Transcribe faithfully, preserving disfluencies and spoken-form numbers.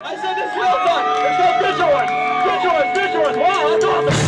I said this is well done. Let's go Fisher One. Fisher One, Fisher One. Wow, that's awesome.